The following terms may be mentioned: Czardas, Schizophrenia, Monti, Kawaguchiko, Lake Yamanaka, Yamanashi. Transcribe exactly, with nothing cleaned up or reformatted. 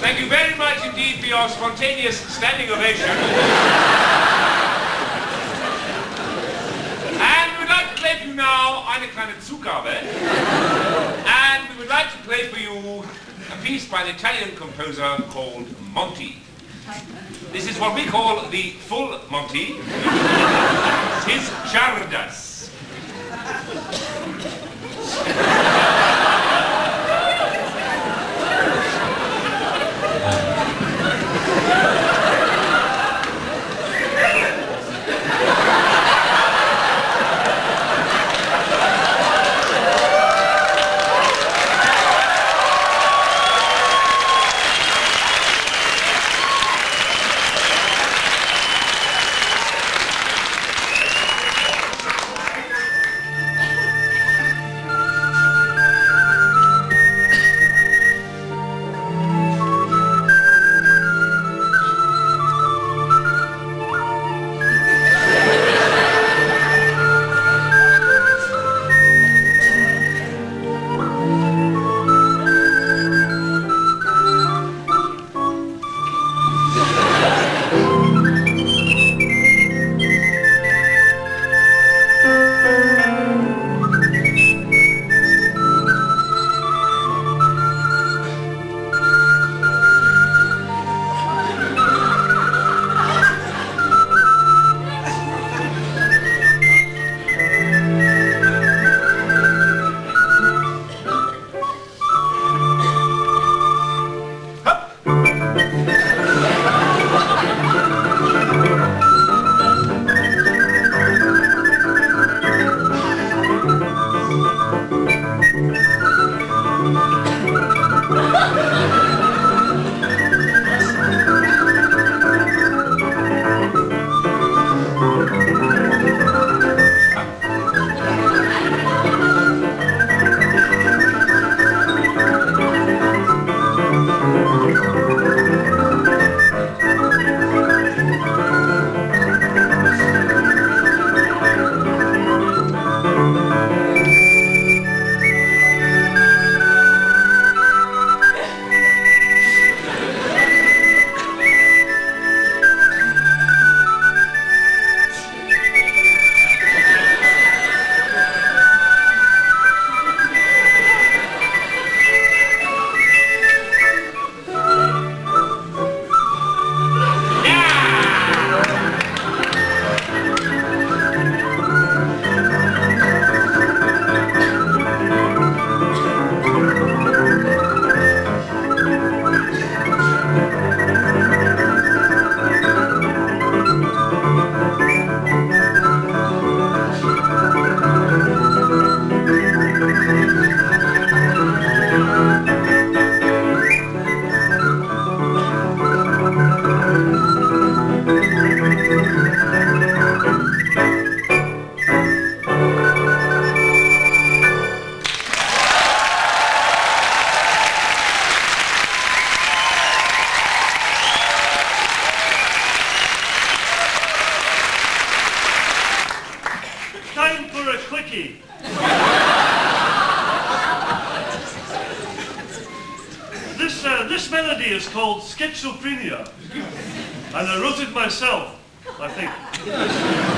Thank you very much indeed for your spontaneous standing ovation. And we would like to play for you now Eine kleine Zugabe. And we would like to play for you a piece by an Italian composer called Monti. This is what we call the full Monty. It's his Czardas. This, uh, this melody is called Schizophrenia, and I wrote it myself, I think.